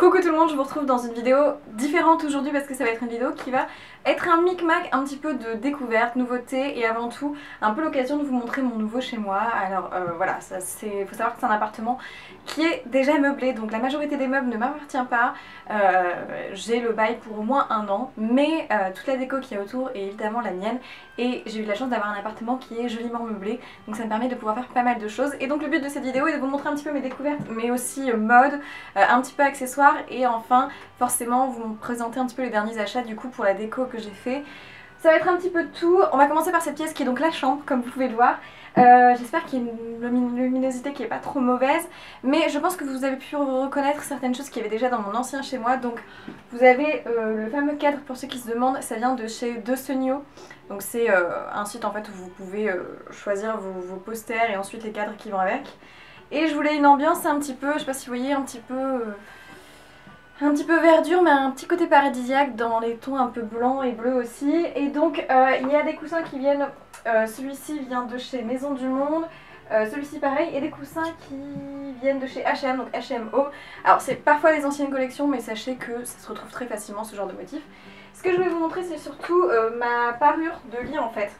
Coucou tout le monde, je vous retrouve dans une vidéo différente aujourd'hui parce que ça va être une vidéo qui va être un micmac un petit peu de découverte, nouveauté et avant tout un peu l'occasion de vous montrer mon nouveau chez moi. Alors voilà, ça c'est, faut savoir que c'est un appartement qui est déjà meublé, donc la majorité des meubles ne m'appartient pas. J'ai le bail pour au moins un an, mais toute la déco qu'il y a autour est évidemment la mienne et j'ai eu la chance d'avoir un appartement qui est joliment meublé, donc ça me permet de pouvoir faire pas mal de choses. Et donc le but de cette vidéo est de vous montrer un petit peu mes découvertes, mais aussi mode, un petit peu accessoires, et enfin forcément vous me présentez un petit peu les derniers achats du coup pour la déco que j'ai fait. Ça va être un petit peu tout. On va commencer par cette pièce qui est donc la chambre comme vous pouvez le voir. J'espère qu'il y a une luminosité qui n'est pas trop mauvaise, mais je pense que vous avez pu reconnaître certaines choses qu'il y avait déjà dans mon ancien chez moi. Donc vous avez le fameux cadre, pour ceux qui se demandent, ça vient de chez Dosenio. Donc c'est un site en fait où vous pouvez choisir vos posters et ensuite les cadres qui vont avec. Et je voulais une ambiance un petit peu, je sais pas si vous voyez, un petit peu verdure, mais un petit côté paradisiaque dans les tons un peu blanc et bleu aussi. Et donc il y a des coussins qui viennent, celui-ci vient de chez Maisons du Monde, celui-ci pareil, et des coussins qui viennent de chez H&M, donc H&M Home. Alors c'est parfois des anciennes collections, mais sachez que ça se retrouve très facilement ce genre de motif. Ce que je vais vous montrer, c'est surtout ma parure de lit en fait.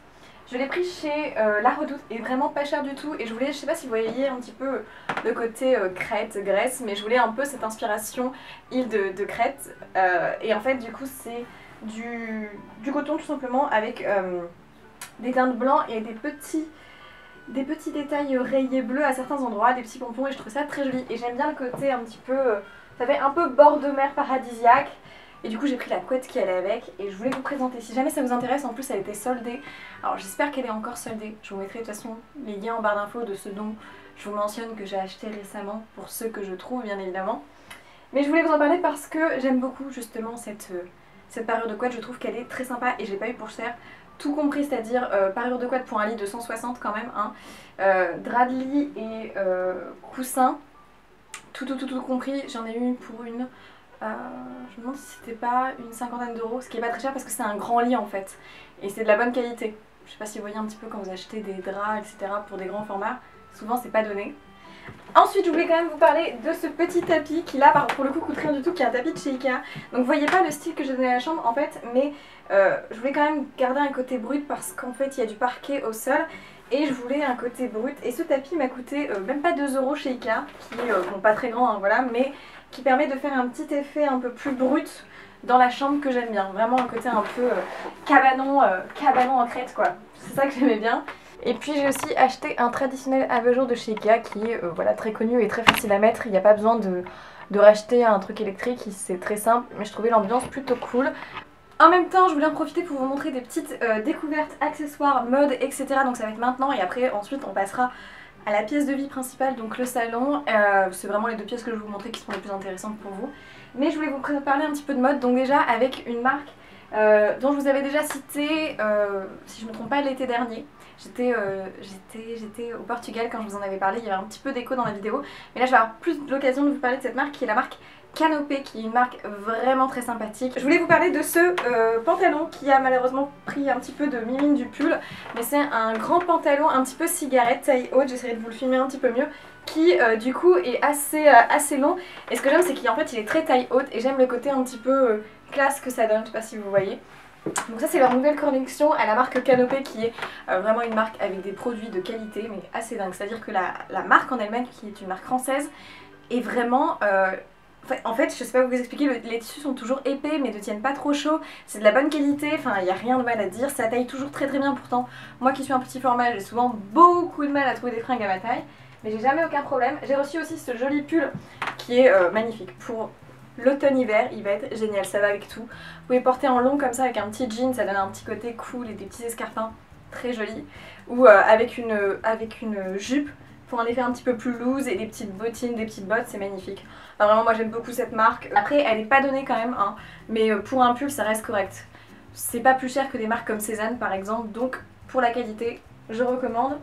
Je l'ai pris chez La Redoute et vraiment pas cher du tout, et je voulais, je sais pas si vous voyez un petit peu le côté crête, Grèce, mais je voulais un peu cette inspiration île de Crète, et en fait du coup c'est du coton tout simplement avec des teintes blancs et des petits détails rayés bleus à certains endroits, des petits pompons, et je trouve ça très joli. Et j'aime bien le côté un petit peu, ça fait un peu bord de mer paradisiaque. Et du coup j'ai pris la couette qui allait avec et je voulais vous présenter, si jamais ça vous intéresse. En plus elle était soldée, alors j'espère qu'elle est encore soldée. Je vous mettrai de toute façon les liens en barre d'infos de ce dont je vous mentionne que j'ai acheté récemment, pour ceux que je trouve bien évidemment. Mais je voulais vous en parler parce que j'aime beaucoup justement cette parure de couette, je trouve qu'elle est très sympa et j'ai pas eu pour cher. Tout compris, c'est-à-dire parure de couette pour un lit de 160 quand même, hein, drap de lit et coussin, tout compris. J'en ai eu une pour une... je me demande si c'était pas une cinquantaine d'euros, ce qui est pas très cher parce que c'est un grand lit en fait et c'est de la bonne qualité. Je sais pas si vous voyez un petit peu quand vous achetez des draps etc pour des grands formats, souvent c'est pas donné. Ensuite je voulais quand même vous parler de ce petit tapis qui là pour le coup coûte rien du tout, qui est un tapis de chez Ikea. Donc vous voyez pas le style que j'ai donné à la chambre en fait, mais je voulais quand même garder un côté brut parce qu'en fait il y a du parquet au sol et je voulais un côté brut. Et ce tapis m'a coûté même pas 2 € chez Ikea, qui est bon, pas très grand hein, voilà, mais qui permet de faire un petit effet un peu plus brut dans la chambre que j'aime bien. Vraiment un côté un peu cabanon en crête quoi, c'est ça que j'aimais bien. Et puis j'ai aussi acheté un traditionnel abat-jour de chez Ikea qui est voilà, très connu et très facile à mettre. Il n'y a pas besoin de racheter un truc électrique, c'est très simple, mais je trouvais l'ambiance plutôt cool. En même temps je voulais en profiter pour vous montrer des petites découvertes, accessoires, mode etc. Donc ça va être maintenant et après ensuite on passera à la pièce de vie principale, donc le salon. C'est vraiment les deux pièces que je vais vous montrer qui sont les plus intéressantes pour vous. Mais je voulais vous parler un petit peu de mode, donc déjà avec une marque dont je vous avais déjà cité, si je ne me trompe pas, l'été dernier. J'étais au Portugal quand je vous en avais parlé, il y avait un petit peu d'écho dans la vidéo. Mais là je vais avoir plus l'occasion de vous parler de cette marque qui est la marque Canopé, qui est une marque vraiment très sympathique. Je voulais vous parler de ce pantalon qui a malheureusement pris un petit peu de mimine du pull, mais c'est un grand pantalon un petit peu cigarette, taille haute, j'essaierai de vous le filmer un petit peu mieux, qui du coup est assez long. Et ce que j'aime c'est qu'en fait il est très taille haute et j'aime le côté un petit peu classe que ça donne, je sais pas si vous voyez. Donc ça c'est leur nouvelle collection à la marque Canopé, qui est vraiment une marque avec des produits de qualité mais assez dingue. C'est à dire que la marque en elle-même, qui est une marque française, est vraiment... en fait, je sais pas vous expliquer, les tissus sont toujours épais mais ne tiennent pas trop chaud, c'est de la bonne qualité, enfin il n'y a rien de mal à dire, ça taille toujours très bien. Pourtant, moi qui suis un petit format, j'ai souvent beaucoup de mal à trouver des fringues à ma taille, mais j'ai jamais aucun problème. J'ai reçu aussi ce joli pull qui est magnifique pour l'automne-hiver, il va être génial, ça va avec tout. Vous pouvez porter en long comme ça avec un petit jean, ça donne un petit côté cool et des petits escarpins très jolis, ou avec une jupe pour un effet un petit peu plus loose et des petites bottines, des petites bottes, c'est magnifique. Enfin, vraiment moi j'aime beaucoup cette marque. Après elle n'est pas donnée quand même, hein, mais pour un pull ça reste correct. C'est pas plus cher que des marques comme Sézane par exemple, donc pour la qualité je recommande.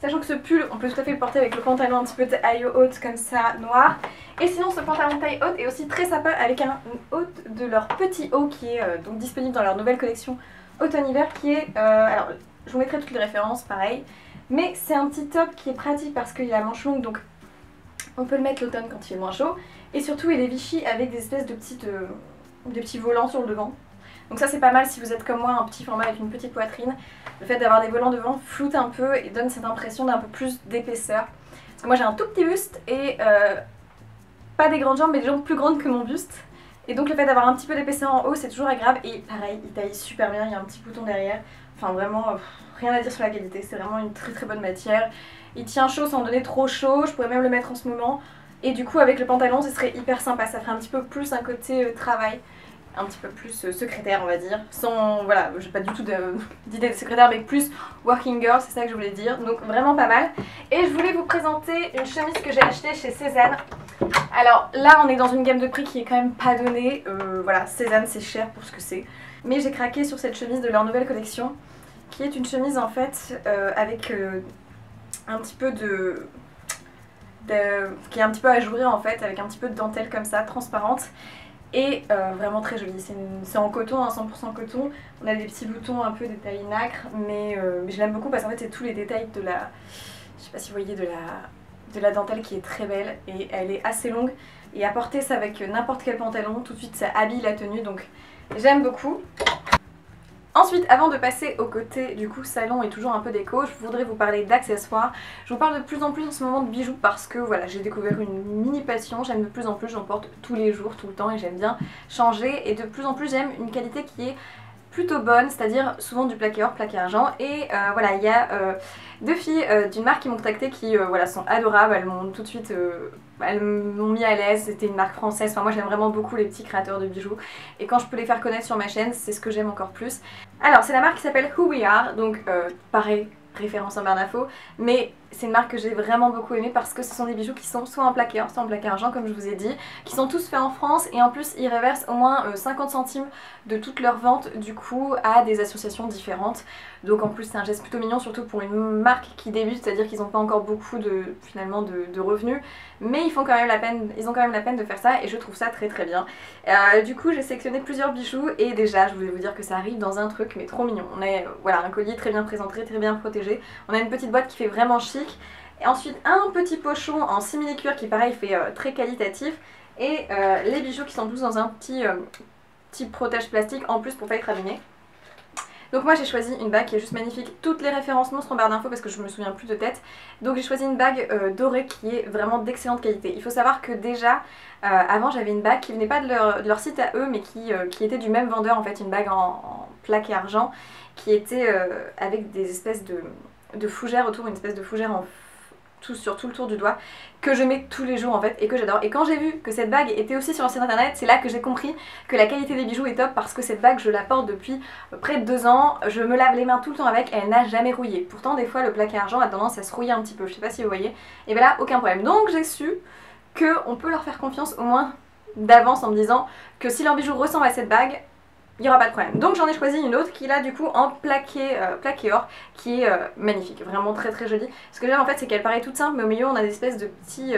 Sachant que ce pull on peut tout à fait le porter avec le pantalon un petit peu de taille haute comme ça, noir. Et sinon ce pantalon de taille haute est aussi très sympa avec un haute de leur petit haut qui est donc disponible dans leur nouvelle collection automne-hiver qui est... alors je vous mettrai toutes les références pareil. Mais c'est un petit top qui est pratique parce qu'il a manche longue, donc on peut le mettre l'automne quand il fait moins chaud. Et surtout il est vichy avec des espèces de petits volants sur le devant. Donc ça c'est pas mal si vous êtes comme moi, un petit format avec une petite poitrine. Le fait d'avoir des volants devant floute un peu et donne cette impression d'un peu plus d'épaisseur. Parce que moi j'ai un tout petit buste et pas des grandes jambes mais des jambes plus grandes que mon buste. Et donc le fait d'avoir un petit peu d'épaisseur en haut c'est toujours agréable. Et pareil, il taille super bien, il y a un petit bouton derrière. Enfin vraiment rien à dire sur la qualité, c'est vraiment une très très bonne matière. Il tient chaud sans donner trop chaud, je pourrais même le mettre en ce moment. Et du coup avec le pantalon ce serait hyper sympa, ça ferait un petit peu plus un côté travail. Un petit peu plus secrétaire on va dire, sans, voilà, j'ai pas du tout d'idée de secrétaire mais plus working girl, c'est ça que je voulais dire, donc vraiment pas mal. Et je voulais vous présenter une chemise que j'ai achetée chez Sézane. Alors là on est dans une gamme de prix qui est quand même pas donnée, voilà, Sézane c'est cher pour ce que c'est, mais j'ai craqué sur cette chemise de leur nouvelle collection qui est une chemise en fait avec un petit peu de... qui est un petit peu ajourée en fait, avec un petit peu de dentelle comme ça, transparente. Et vraiment très jolie, c'est en coton, hein, 100% coton. On a des petits boutons un peu détaillés nacre, mais je l'aime beaucoup parce qu'en fait c'est tous les détails de la... Je sais pas si vous voyez, de la dentelle qui est très belle et elle est assez longue. Et à porter ça avec n'importe quel pantalon, tout de suite ça habille la tenue, donc j'aime beaucoup. Ensuite, avant de passer au côté du coup salon et toujours un peu déco, je voudrais vous parler d'accessoires. Je vous parle de plus en plus en ce moment de bijoux parce que voilà, j'ai découvert une mini passion, j'aime de plus en plus, j'en porte tous les jours, tout le temps et j'aime bien changer. Et de plus en plus j'aime une qualité qui est plutôt bonne, c'est-à-dire souvent du plaqué or, plaqué argent. Et voilà, il y a deux filles d'une marque qui m'ont contactée qui voilà, sont adorables, elles m'ont tout de suite... Elles m'ont mis à l'aise, c'était une marque française, enfin moi j'aime vraiment beaucoup les petits créateurs de bijoux et quand je peux les faire connaître sur ma chaîne c'est ce que j'aime encore plus. Alors c'est la marque qui s'appelle Who We Are, donc pareil, référence en Bernafo, mais c'est une marque que j'ai vraiment beaucoup aimée parce que ce sont des bijoux qui sont soit en plaqué or, soit en plaqué argent comme je vous ai dit, qui sont tous faits en France et en plus ils reversent au moins 50 centimes de toutes leurs ventes du coup à des associations différentes, donc en plus c'est un geste plutôt mignon surtout pour une marque qui débute, c'est à dire qu'ils n'ont pas encore beaucoup de, finalement de revenus, mais ils font quand même la peine, ils ont quand même la peine de faire ça et je trouve ça très très bien. Du coup j'ai sélectionné plusieurs bijoux et déjà je voulais vous dire que ça arrive dans un truc mais trop mignon, on a voilà, un collier très bien présenté, très bien protégé, on a une petite boîte qui fait vraiment chic. Et ensuite un petit pochon en simili cuir qui pareil fait très qualitatif et les bijoux qui sont tous dans un petit protège plastique en plus pour pas être abîmé. Donc moi j'ai choisi une bague qui est juste magnifique, toutes les références monstres en barre d'infos parce que je me souviens plus de tête. Donc j'ai choisi une bague dorée qui est vraiment d'excellente qualité. Il faut savoir que déjà avant j'avais une bague qui venait pas de leur site à eux mais qui était du même vendeur en fait, une bague en plaqué argent qui était avec des espèces de fougère autour, une espèce de fougère en sur tout le tour du doigt que je mets tous les jours en fait et que j'adore. Et quand j'ai vu que cette bague était aussi sur l'ancien internet, c'est là que j'ai compris que la qualité des bijoux est top parce que cette bague je la porte depuis près de 2 ans, je me lave les mains tout le temps avec et elle n'a jamais rouillé. Pourtant des fois le plaqué argent a tendance à se rouiller un petit peu, je sais pas si vous voyez, et bien là aucun problème. Donc j'ai su qu'on peut leur faire confiance au moins d'avance en me disant que si leur bijou ressemble à cette bague, il n'y aura pas de problème. Donc j'en ai choisi une autre qui là du coup en plaqué or qui est magnifique, vraiment très très jolie. Ce que j'aime en fait c'est qu'elle paraît toute simple mais au milieu on a des espèces de petits,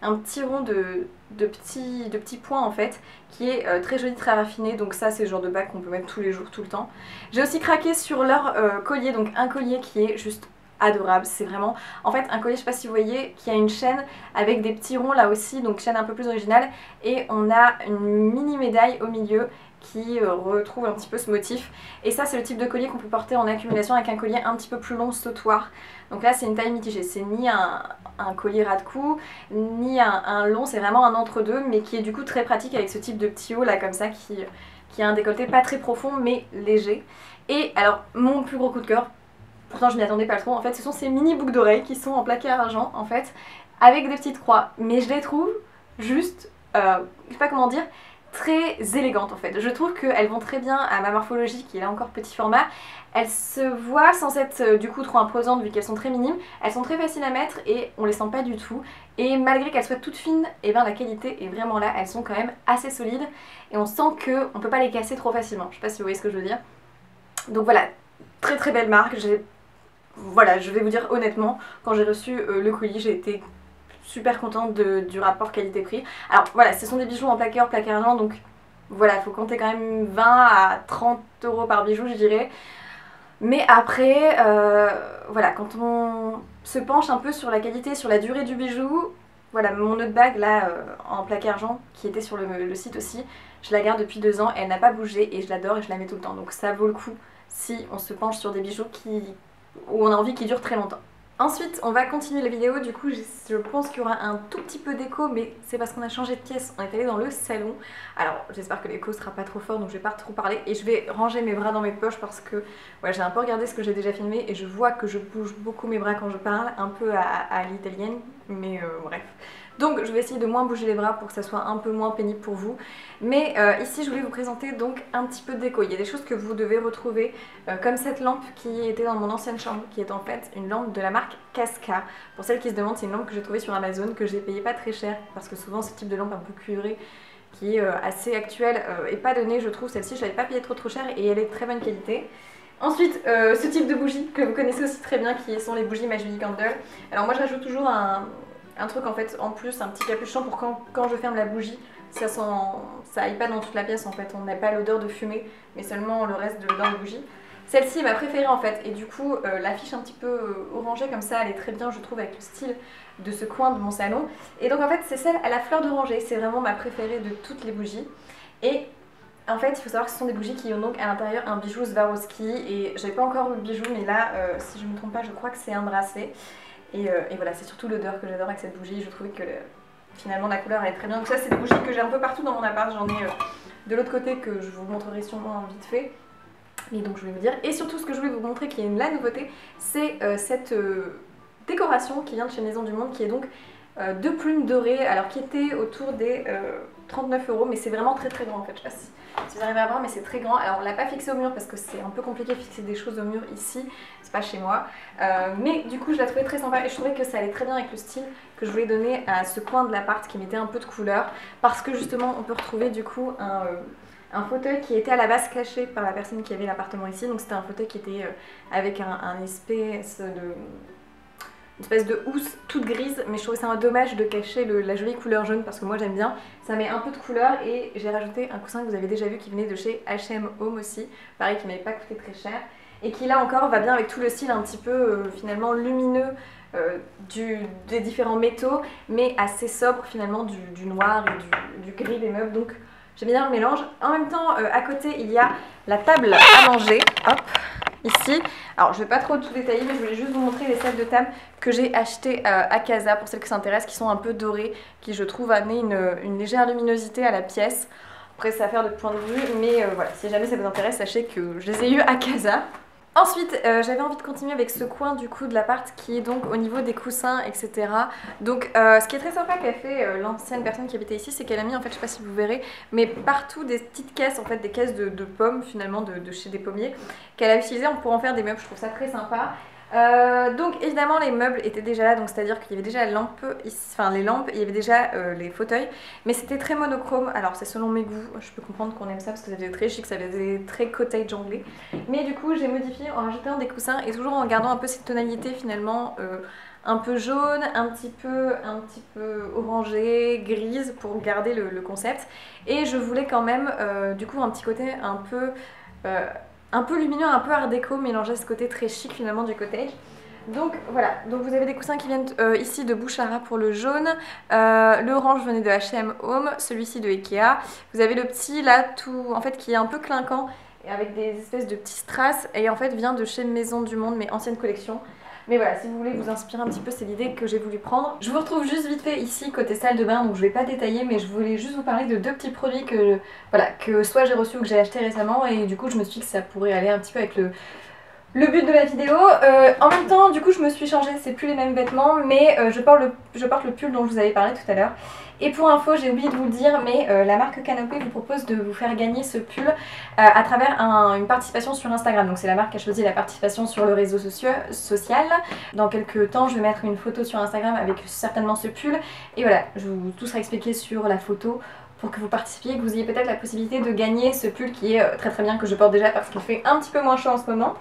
un petit rond de petits points en fait qui est très joli, très raffiné. Donc ça c'est le genre de bague qu'on peut mettre tous les jours, tout le temps. J'ai aussi craqué sur leur collier, donc un collier qui est juste adorable, c'est vraiment en fait un collier, je sais pas si vous voyez, qui a une chaîne avec des petits ronds là aussi, donc chaîne un peu plus originale et on a une mini médaille au milieu qui retrouve un petit peu ce motif. Et ça c'est le type de collier qu'on peut porter en accumulation avec un collier un petit peu plus long, sautoir. Donc là c'est une taille mitigée, c'est ni un collier ras de cou, ni un long, c'est vraiment un entre-deux mais qui est du coup très pratique avec ce type de petit haut là comme ça qui a un décolleté pas très profond mais léger. Et alors mon plus gros coup de cœur, pourtant je m'y attendais pas trop en fait, ce sont ces mini boucles d'oreilles qui sont en plaqué argent en fait avec des petites croix, mais je les trouve juste, je sais pas comment dire, très élégante en fait. Je trouve qu'elles vont très bien à ma morphologie qui est là encore petit format. Elles se voient sans être du coup trop imposantes vu qu'elles sont très minimes. Elles sont très faciles à mettre et on les sent pas du tout. Et malgré qu'elles soient toutes fines, eh ben, la qualité est vraiment là. Elles sont quand même assez solides et on sent qu'on peut pas les casser trop facilement. Je sais pas si vous voyez ce que je veux dire. Donc voilà, très très belle marque. Voilà, je vais vous dire honnêtement, quand j'ai reçu le colis, j'ai été super contente du rapport qualité-prix. Alors voilà, ce sont des bijoux en plaqué or, plaqué argent, donc voilà, il faut compter quand même 20 à 30 euros par bijou, je dirais. Mais après, voilà, quand on se penche un peu sur la qualité, sur la durée du bijou, Voilà, mon autre bague là en plaque argent qui était sur le site aussi, je la garde depuis 2 ans, elle n'a pas bougé et je l'adore et je la mets tout le temps. Donc ça vaut le coup si on se penche sur des bijoux où on a envie qu'ils durent très longtemps. Ensuite on va continuer la vidéo, du coup je pense qu'il y aura un tout petit peu d'écho, mais c'est parce qu'on a changé de pièce, on est allé dans le salon. Alors j'espère que l'écho sera pas trop fort donc je vais pas trop parler et je vais ranger mes bras dans mes poches parce que ouais, j'ai un peu regardé ce que j'ai déjà filmé et je vois que je bouge beaucoup mes bras quand je parle, un peu à l'italienne, mais bref. Donc je vais essayer de moins bouger les bras pour que ça soit un peu moins pénible pour vous. Mais ici je voulais vous présenter donc un petit peu de déco. Il y a des choses que vous devez retrouver comme cette lampe qui était dans mon ancienne chambre, qui est en fait une lampe de la marque Casa. Pour celles qui se demandent, c'est une lampe que j'ai trouvée sur Amazon, que j'ai payée pas très cher parce que souvent ce type de lampe un peu cuivrée qui est assez actuelle et pas donnée, je trouve. Celle-ci je l'avais pas payée trop cher et elle est de très bonne qualité. Ensuite, ce type de bougie que vous connaissez aussi très bien qui sont les bougies Majulie Candle. Alors moi j'ajoute toujours un truc en fait en plus, un petit capuchon pour quand je ferme la bougie, ça sent, ça aille pas dans toute la pièce en fait, on n'a pas l'odeur de fumée mais seulement le reste de l'odeur de bougie. Celle-ci est ma préférée en fait et du coup l'affiche un petit peu orangée comme ça, elle est très bien je trouve avec le style de ce coin de mon salon. Et donc en fait c'est celle à la fleur d'oranger, c'est vraiment ma préférée de toutes les bougies. Et en fait il faut savoir que ce sont des bougies qui ont donc à l'intérieur un bijou Swarovski et j'avais pas encore le bijou mais là si je me trompe pas je crois que c'est un bracelet. Et voilà, c'est surtout l'odeur que j'adore avec cette bougie, je trouvais que finalement la couleur elle est très bien. Donc ça c'est des bougies que j'ai un peu partout dans mon appart, j'en ai de l'autre côté que je vous montrerai sûrement vite fait. Et donc je vais vous dire, et surtout ce que je voulais vous montrer qui est la nouveauté, c'est cette décoration qui vient de chez Maisons du Monde, qui est donc deux plumes dorées, alors qui était autour des 39 €, mais c'est vraiment très grand en fait, je sais pas si vous arrivez à voir mais c'est très grand. Alors on l'a pas fixé au mur parce que c'est un peu compliqué de fixer des choses au mur ici, c'est pas chez moi, mais du coup je la trouvais très sympa et je trouvais que ça allait très bien avec le style que je voulais donner à ce coin de l'appart qui mettait un peu de couleur, parce que justement on peut retrouver du coup un fauteuil qui était à la base caché par la personne qui avait l'appartement ici, donc c'était un fauteuil qui était avec un espèce de... une espèce de housse toute grise, mais je trouvais ça un dommage de cacher la jolie couleur jaune parce que moi j'aime bien, ça met un peu de couleur. Et j'ai rajouté un coussin que vous avez déjà vu qui venait de chez H&M Home aussi, pareil qui m'avait pas coûté très cher et qui là encore va bien avec tout le style un petit peu finalement lumineux des différents métaux, mais assez sobre finalement du noir et du gris des meubles, donc j'aime bien le mélange. En même temps à côté il y a la table à manger, hop, ici. Alors je vais pas trop tout détailler mais je voulais juste vous montrer les sets de table que j'ai achetées à Casa pour celles qui s'intéressent, qui sont un peu dorées, qui je trouve amenaient une légère luminosité à la pièce. Après c'est à faire de point de vue mais voilà, si jamais ça vous intéresse sachez que je les ai eues à Casa. Ensuite j'avais envie de continuer avec ce coin du coup de l'appart qui est donc au niveau des coussins etc. Donc ce qui est très sympa qu'a fait l'ancienne personne qui habitait ici, c'est qu'elle a mis en fait, je sais pas si vous verrez, mais partout des petites caisses en fait, des caisses de pommes finalement de chez des pommiers qu'elle a utilisées pour en faire des meubles, je trouve ça très sympa. Donc évidemment les meubles étaient déjà là, donc c'est à dire qu'il y avait déjà les lampes, il y avait déjà les fauteuils, mais c'était très monochrome. Alors c'est selon mes goûts, je peux comprendre qu'on aime ça parce que ça faisait très chic, ça faisait très cottage anglais, mais du coup j'ai modifié en rajoutant des coussins et toujours en gardant un peu cette tonalité finalement un peu jaune, un petit peu orangée, grise pour garder le concept. Et je voulais quand même du coup un petit côté un peu lumineux, un peu art déco, mélangé à ce côté très chic finalement du cottage. Donc voilà, donc vous avez des coussins qui viennent ici de Bouchara pour le jaune, l'orange venait de H&M Home, celui-ci de Ikea, vous avez le petit là tout en fait qui est un peu clinquant et avec des espèces de petits strass et en fait vient de chez Maisons du Monde mais ancienne collection. Mais voilà, si vous voulez vous inspirer un petit peu, c'est l'idée que j'ai voulu prendre. Je vous retrouve juste vite fait ici côté salle de bain, donc je vais pas détailler, mais je voulais juste vous parler de deux petits produits que voilà, que soit j'ai reçus ou que j'ai achetés récemment, et du coup je me suis dit que ça pourrait aller un petit peu avec le but de la vidéo. En même temps du coup je me suis changée, c'est plus les mêmes vêtements, mais je porte le pull dont je vous avais parlé tout à l'heure. Et pour info, j'ai oublié de vous le dire, mais la marque Canopé vous propose de vous faire gagner ce pull à travers une participation sur Instagram. Donc c'est la marque qui a choisi la participation sur le réseau social. Dans quelques temps je vais mettre une photo sur Instagram avec certainement ce pull, et voilà, tout sera expliqué sur la photo pour que vous participiez, que vous ayez peut-être la possibilité de gagner ce pull qui est très bien, que je porte déjà parce qu'il fait un petit peu moins chaud en ce moment.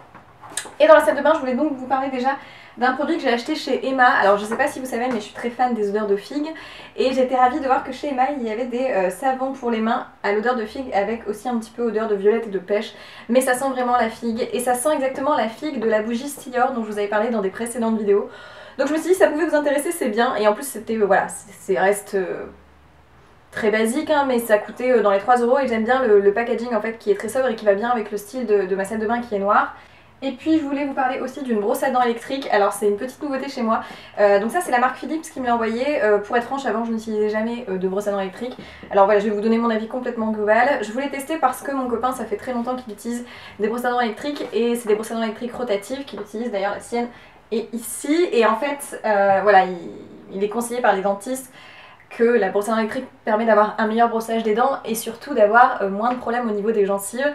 Et dans la salle de bain, je voulais donc vous parler déjà d'un produit que j'ai acheté chez Hema. Alors je sais pas si vous savez, mais je suis très fan des odeurs de figues, et j'étais ravie de voir que chez Hema il y avait des savons pour les mains à l'odeur de figue, avec aussi un petit peu odeur de violette et de pêche, mais ça sent vraiment la figue, et ça sent exactement la figue de la bougie Stillor dont je vous avais parlé dans des précédentes vidéos. Donc je me suis dit ça pouvait vous intéresser, c'est bien, et en plus c'était voilà, c'est reste très basique hein, mais ça coûtait dans les 3 € et j'aime bien le packaging en fait qui est très sobre et qui va bien avec le style de ma salle de bain qui est noire. Et puis je voulais vous parler aussi d'une brosse à dents électrique, alors c'est une petite nouveauté chez moi, donc ça c'est la marque Philips qui me l'a envoyé, pour être franche avant je n'utilisais jamais de brosse à dents électrique, alors voilà je vais vous donner mon avis complètement global. Je voulais tester parce que mon copain ça fait très longtemps qu'il utilise des brosses à dents électriques et c'est des brosses à dents électriques rotatives qu'il utilise, d'ailleurs la sienne est ici, et en fait voilà il est conseillé par les dentistes que la brosse à dents électrique permet d'avoir un meilleur brossage des dents et surtout d'avoir moins de problèmes au niveau des gencives.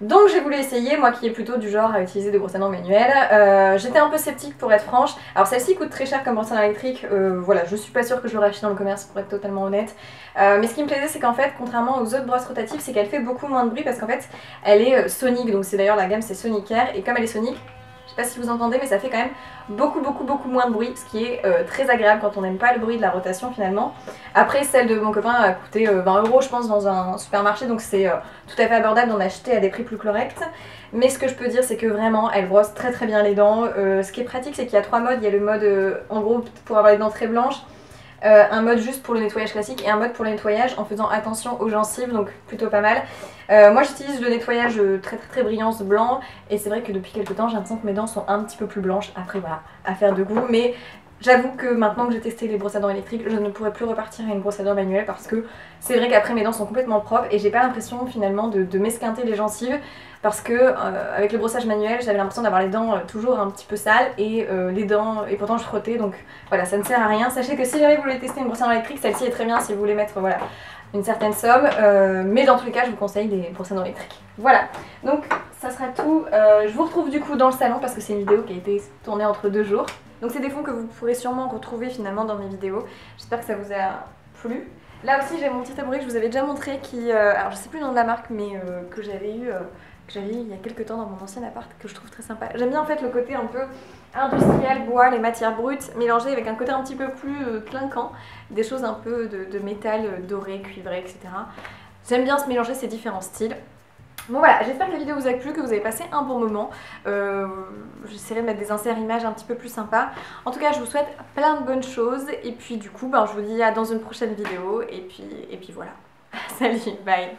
Donc j'ai voulu essayer, moi qui est plutôt du genre à utiliser des brosses à dents manuelles, j'étais un peu sceptique pour être franche. Alors celle-ci coûte très cher comme brosse à dents électrique, voilà je suis pas sûre que je l'aurais acheté dans le commerce pour être totalement honnête, mais ce qui me plaisait c'est qu'en fait contrairement aux autres brosses rotatives c'est qu'elle fait beaucoup moins de bruit parce qu'en fait elle est sonique, donc c'est d'ailleurs la gamme c'est Sonicare, et comme elle est sonique, je sais pas si vous entendez mais ça fait quand même beaucoup moins de bruit, ce qui est très agréable quand on n'aime pas le bruit de la rotation finalement. Après celle de mon copain a coûté 20 € je pense dans un supermarché, donc c'est tout à fait abordable d'en acheter à des prix plus corrects. Mais ce que je peux dire c'est que vraiment elle brosse très bien les dents, ce qui est pratique c'est qu'il y a 3 modes, il y a le mode en gros pour avoir les dents très blanches, un mode juste pour le nettoyage classique et un mode pour le nettoyage en faisant attention aux gencives, donc plutôt pas mal. Moi j'utilise le nettoyage très brillance blanc et c'est vrai que depuis quelques temps j'ai l'impression que mes dents sont un petit peu plus blanches, après voilà, affaire de goût, mais j'avoue que maintenant que j'ai testé les brosses à dents électriques je ne pourrais plus repartir à une brosse à dents manuelle parce que c'est vrai qu'après mes dents sont complètement propres et j'ai pas l'impression finalement de m'esquinter les gencives parce que avec le brossage manuel j'avais l'impression d'avoir les dents toujours un petit peu sales et pourtant je frottais, donc voilà ça ne sert à rien. Sachez que si jamais vous voulez tester une brosse à dents électrique celle-ci est très bien si vous voulez mettre voilà une certaine somme, mais dans tous les cas je vous conseille des brosses à dents électriques. Voilà, donc ça sera tout, je vous retrouve du coup dans le salon parce que c'est une vidéo qui a été tournée entre 2 jours. Donc c'est des fonds que vous pourrez sûrement retrouver finalement dans mes vidéos, j'espère que ça vous a plu. Là aussi j'ai mon petit tabouret que je vous avais déjà montré qui, alors je sais plus le nom de la marque mais que j'avais eu il y a quelques temps dans mon ancien appart, que je trouve très sympa. J'aime bien en fait le côté un peu industriel, bois, les matières brutes mélangées avec un côté un petit peu plus clinquant, des choses un peu de métal doré, cuivré, etc. J'aime bien se mélanger ces différents styles. Bon voilà, j'espère que la vidéo vous a plu, que vous avez passé un bon moment, j'essaierai de mettre des inserts images un petit peu plus sympas. En tout cas je vous souhaite plein de bonnes choses et puis du coup ben, je vous dis à dans une prochaine vidéo et puis voilà, salut, bye.